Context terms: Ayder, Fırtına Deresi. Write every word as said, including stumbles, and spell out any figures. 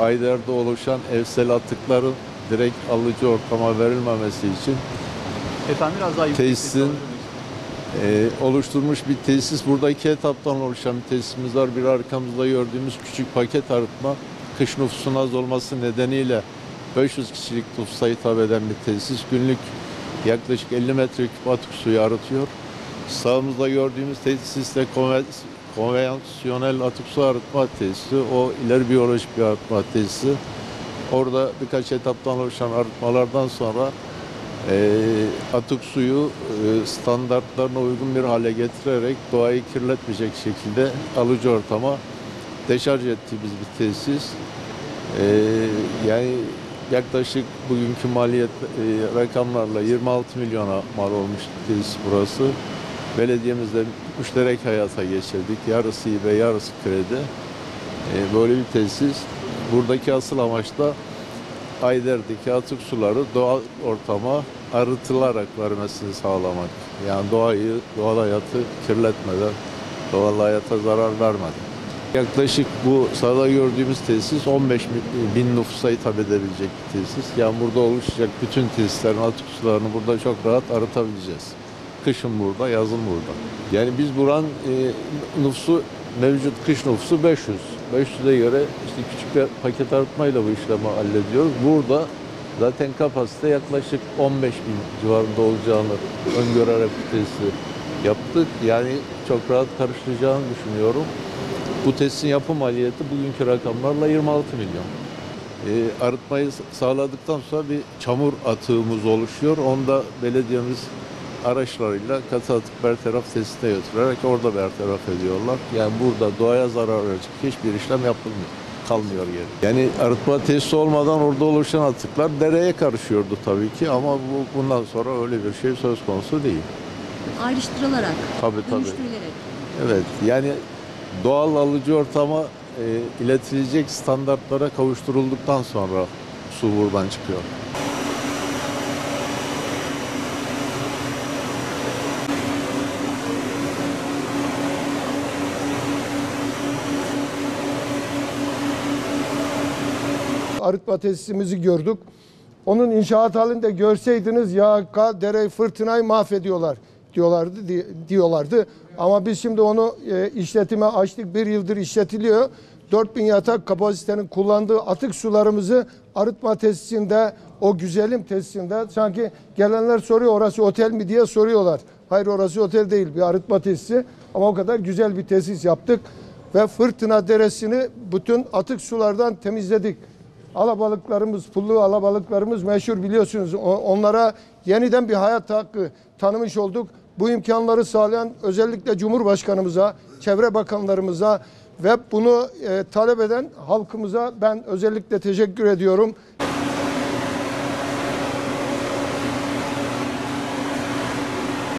Ayder'de oluşan evsel atıkların direkt alıcı ortama verilmemesi için efendim, biraz daha tesisin e, oluşturmuş bir tesis. Burada iki etaptan oluşan bir tesisimiz var. Bir arkamızda gördüğümüz küçük paket arıtma, kış nüfusun az olması nedeniyle beş yüz kişilik nüfusa hitap eden bir tesis. Günlük yaklaşık elli metreküp atık suyu arıtıyor. Sağımızda gördüğümüz tesis de konvensiyonel konvansiyonel atık su arıtma tesisi, o ileri biyolojik bir arıtma tesisi. Orada birkaç etaptan oluşan arıtmalardan sonra e, atık suyu e, standartlarına uygun bir hale getirerek doğayı kirletmeyecek şekilde alıcı ortama deşarj ettiğimiz bir tesis. E, yani yaklaşık bugünkü maliyet e, rakamlarla yirmi altı milyona mal olmuş tesis burası. Belediyemizde müşterek hayata geçirdik. Yarısı hibe, yarısı kredi. Ee, böyle bir tesis. Buradaki asıl amaç da Ayder'deki atık suları doğal ortama arıtılarak vermesini sağlamak. Yani doğayı, doğal hayatı kirletmeden, doğal hayata zarar vermeden. Yaklaşık bu sırada gördüğümüz tesis on beş bin nüfusa hitap edebilecek bir tesis. Yani burada oluşacak bütün tesislerin atık sularını burada çok rahat arıtabileceğiz. Kışın burada, yazın burada. Yani biz buranın e, nüfusu, mevcut kış nüfusu beş yüz. beş yüze göre işte küçük bir paket arıtmayla bu işlemi hallediyoruz. Burada zaten kapasite yaklaşık on beş bin civarında olacağını öngörerek bu tesisi yaptık. Yani çok rahat karıştıracağını düşünüyorum. Bu tesisin yapım maliyeti bugünkü rakamlarla yirmi altı milyon. E, arıtmayı sağladıktan sonra bir çamur atığımız oluşuyor. Onu da belediyemiz araçlarıyla katı atık bertaraf tesisine götürerek orada bertaraf ediyorlar. Yani burada doğaya zarar verecek hiçbir işlem yapılmıyor, kalmıyor geri. Yani arıtma tesisi olmadan orada oluşan atıklar dereye karışıyordu tabii ki ama bu, bundan sonra öyle bir şey söz konusu değil. Ayrıştırılarak, tabii, tabii. dönüştürülerek. Evet, yani doğal alıcı ortama e, iletilecek standartlara kavuşturulduktan sonra su buradan çıkıyor. Arıtma tesisimizi gördük. Onun inşaat halinde görseydiniz yağka, dere, fırtınayı mahvediyorlar diyorlardı. Di, diyorlardı. Ama biz şimdi onu e, işletime açtık. Bir yıldır işletiliyor. dört bin yatak kapasitenin kullandığı atık sularımızı arıtma tesisinde, o güzelim tesisinde, sanki gelenler soruyor orası otel mi diye soruyorlar. Hayır, orası otel değil, bir arıtma tesisi. Ama o kadar güzel bir tesis yaptık. Ve Fırtına Deresi'ni bütün atık sulardan temizledik. Alabalıklarımız, pullu alabalıklarımız meşhur, biliyorsunuz. Onlara yeniden bir hayat hakkı tanımış olduk. Bu imkanları sağlayan özellikle Cumhurbaşkanımıza, çevre bakanlarımıza ve bunu e, talep eden halkımıza ben özellikle teşekkür ediyorum.